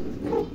Hello.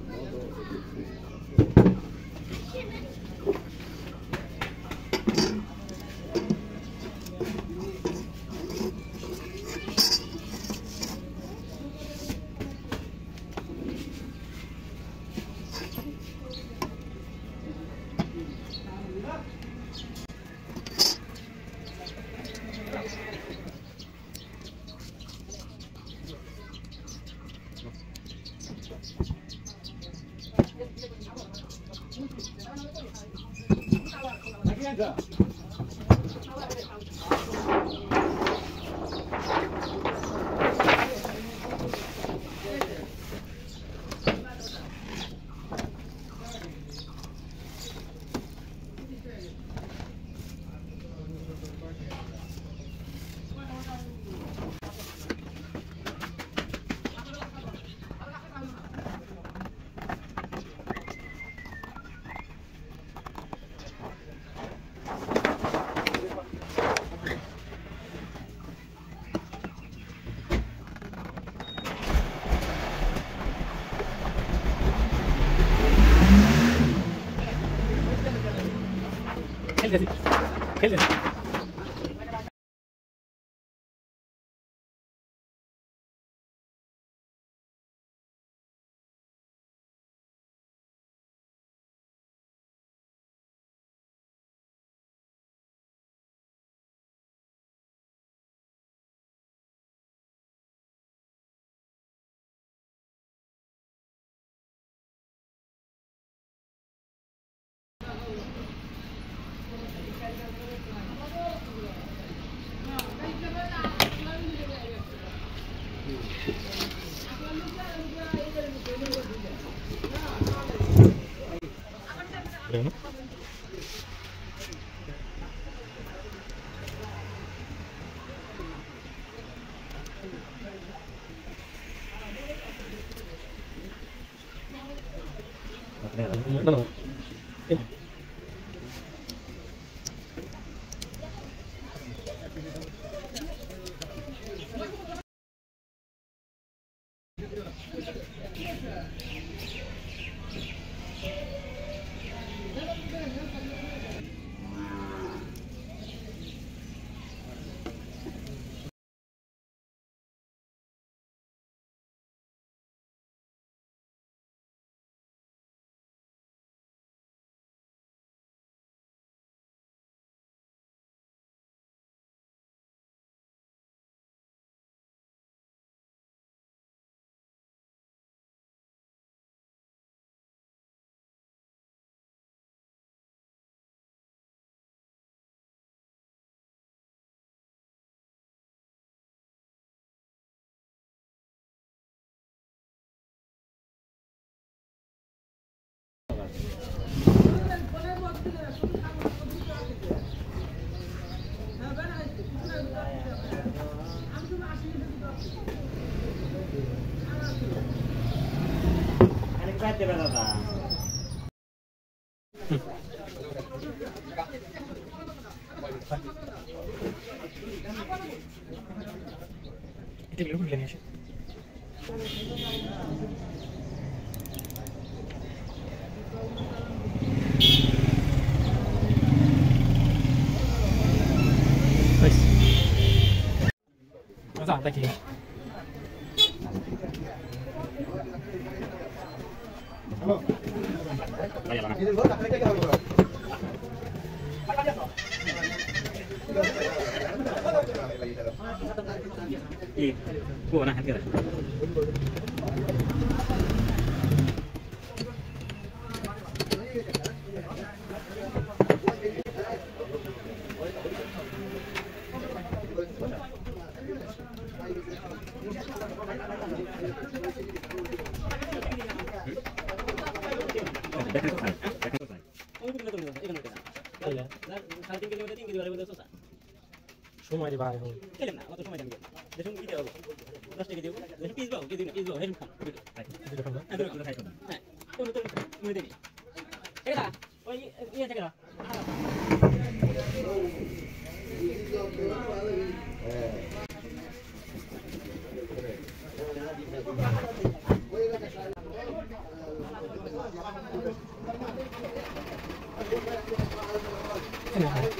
Thank you.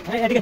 هاي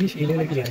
ليش إلى لك يعني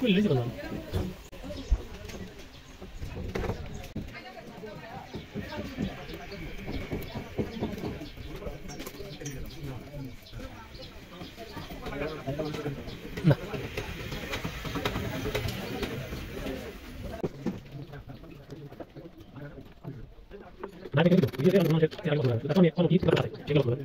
كل اللي جربنا I'm going to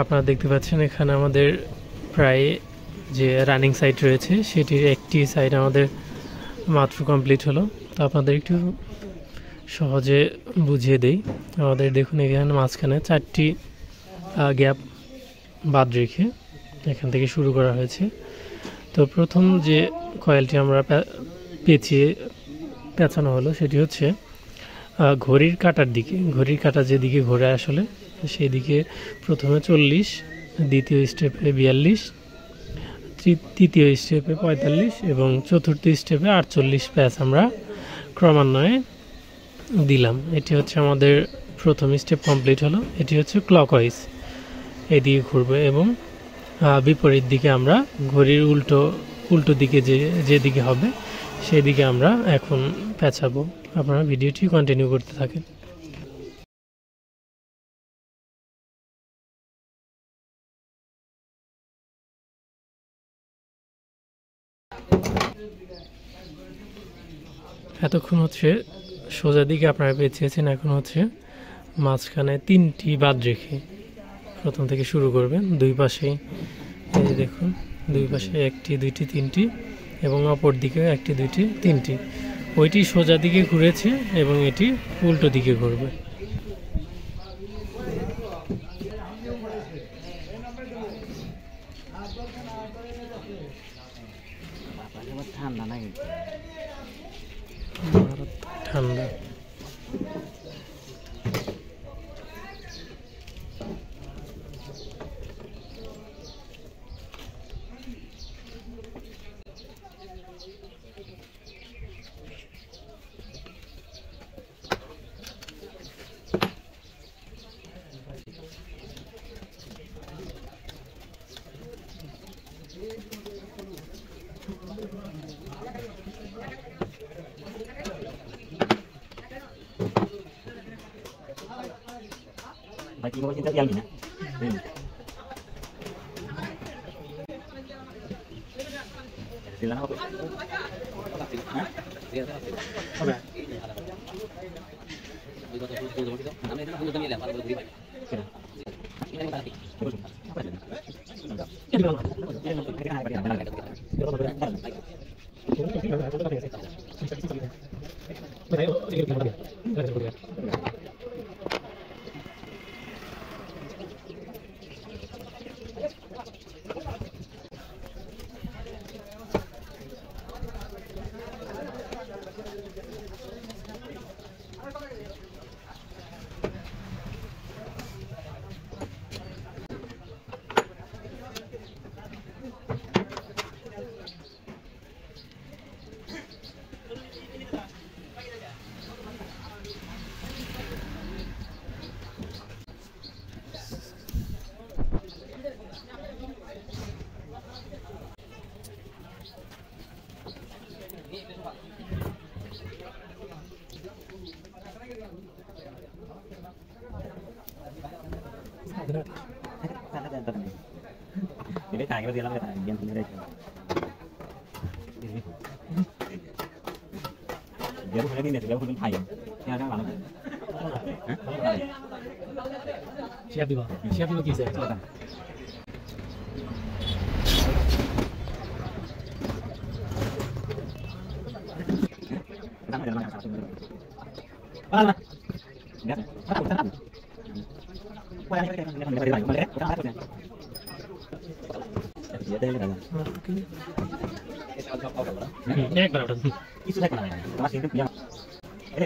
আপনারা দেখতে পাচ্ছেন এখানে আমাদের প্রায় যে রানিং সাইট রয়েছে সেটির একটি সাইট আমাদের মাত্র কমপ্লিট হলো। তো আপনাদের একটু সহজে বুঝিয়ে দেই। আমাদের দেখুন এখানে মাঝখানে চারটি গ্যাপ বাদ রেখে এখান থেকে শুরু করা হয়েছে। তো প্রথম যে কয়েলটি আমরা পেঁচানো হলো সেটি হচ্ছে ঘড়ির কাটার দিকে, ঘড়ির কাটা যেদিকে ঘোরে আসলে সেই দিকে প্রথমে ৪০, দ্বিতীয় স্টেপে ৪২, তৃতীয় স্টেপে ৪৫ এবং চতুর্থ স্টেপে ৪৮ প্যাচ আমরা ক্রমান্বয়ে দিলাম। এটি হচ্ছে আমাদের প্রথম স্টেপ কমপ্লিট হলো। এটি হচ্ছে ক্লকওয়াইজ এদিকে ঘুরবে এবং বিপরীত দিকে আমরা ঘড়ির উল্টো দিকে যেদিকে হবে সেদিকে আমরা এখন পেঁচাবো। আপনারা ভিডিওটি কন্টিনিউ করতে থাকেন। এতক্ষণ হচ্ছে সোজা দিকে আপনারা পেঁচিয়েছেন, এখন হচ্ছে মাঝখানে তিনটি বাদ রেখে প্রথম থেকে শুরু করবেন। দুই পাশে দেখুন, দুই পাশে একটি, দুইটি, তিনটি এবং অপর দিকে একটি, দুইটি, তিনটি। ওইটি সোজা দিকে ঘুরেছে এবং এটি উল্টো দিকে ঘুরবে। ঠান্ডা bagi mau cinta yang ini. Silakan apa? Hah? Dia ada apa? Apa? Itu tuh itu. Namanya itu udah milih apa beri. Kira. Ini yang tadi. Apa itu? Enggak. Jadi kalau yang itu kan ada yang ada. Itu kalau benar. Baik. Ayo dikit lagi. Enggak ada problem. Jangan dia lagi jangan sendiri aja. Dia punya ini dia punya Thai. Dia kan lama. Siap juga kisah. Mana? Dia. Aku tahu. Wah, dia kan dia boleh. एक बराबर इस लायक बनाया है। এই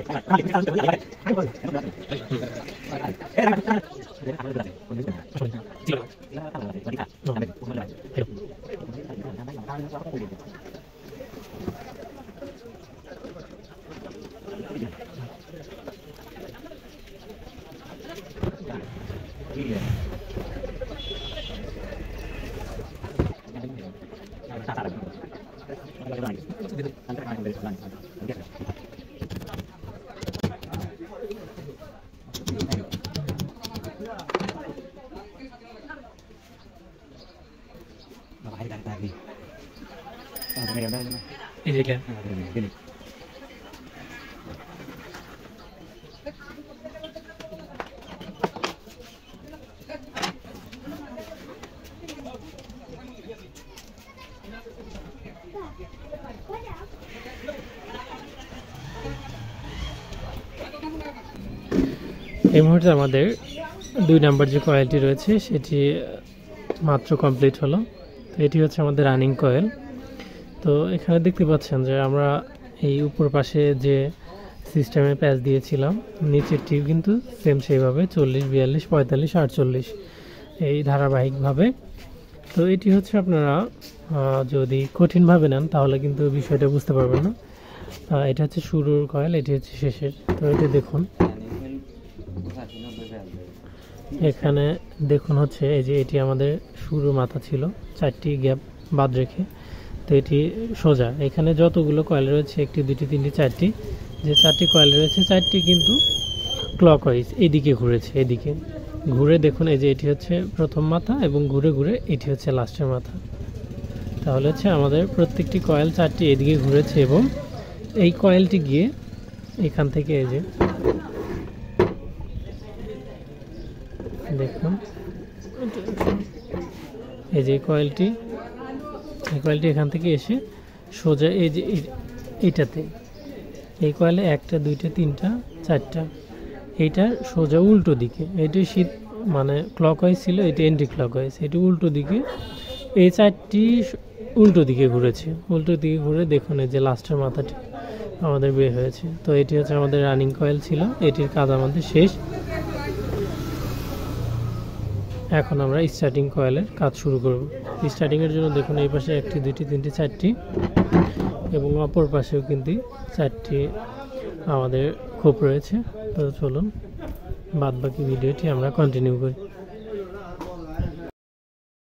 মুহূর্তে আমাদের দুই number যে কয়েলটি রয়েছে সেটি মাত্র কমপ্লিট হলো। তো এটি হচ্ছে আমাদের রানিং কয়েল। তো এখানে দেখতে পাচ্ছেন যে আমরা এই উপর পাশে যে সিস্টেমে প্যাচ দিয়েছিলাম নিচের টিপ কিন্তু সেম সেইভাবে 40, 42, 45, 48 এই ধারাবাহিকভাবে। তো এটি হচ্ছে আপনারা যদি কঠিনভাবে নেন তাহলে কিন্তু বিষয়টা বুঝতে পারবেন না। এটা হচ্ছে শুরুর কয়েল, এটি হচ্ছে শেষের। তো এটা দেখুন, এখানে দেখুন হচ্ছে এই যে এটি আমাদের শুরু মাথা ছিল 4টি গ্যাপ বাদ রেখে। তো এটি সোজা, এখানে যতগুলো কয়েল রয়েছে 1, 2, 3, 4টি, যে 4টি কয়েল রয়েছে 4টি কিন্তু ক্লকওয়াইজ এদিকে ঘুরেছে। এদিকে ঘুরে দেখুন এই যে এটি হচ্ছে প্রথম মাথা এবং ঘুরে ঘুরে এটি হচ্ছে লাস্টের মাথা। তাহলে হচ্ছে আমাদের প্রত্যেকটি কয়েল 4টি এদিকে ঘুরেছে এবং এই কয়েলটি গিয়ে এখান থেকে এই যে দেখুন এই যে এই কয়েলটি এখান থেকে এসে সোজা এই যে এইটাতে, এই কয়েলে 1টা, 2টা, 3টা, 4টা, এইটা সোজা উল্টো দিকে। এটি শীত মানে ক্লকওয়াইজ ছিল, এটি অ্যান্টি ক্লকওয়াইজ, এটি উল্টো দিকে। এই 4টি উল্টো দিকে ঘুরেছে, উল্টো দিকে ঘুরে দেখুন এই যে লাস্টের মাথাটি আমাদের বের হয়েছে। তো এটি হচ্ছে আমাদের রানিং কয়েল ছিল, এটির কাজ আমাদের শেষ। এখন আমরা স্টার্টিং কয়েলের কাজ শুরু করব। স্টার্টিংয়ের জন্য দেখুন এই পাশে 1টি, 2টি, 3টি, 4টি এবং অপর পাশেও কিন্তু 4টি আমাদের খোপ রয়েছে। তো চলুন বাদ বাকি ভিডিওটি আমরা কন্টিনিউ করি।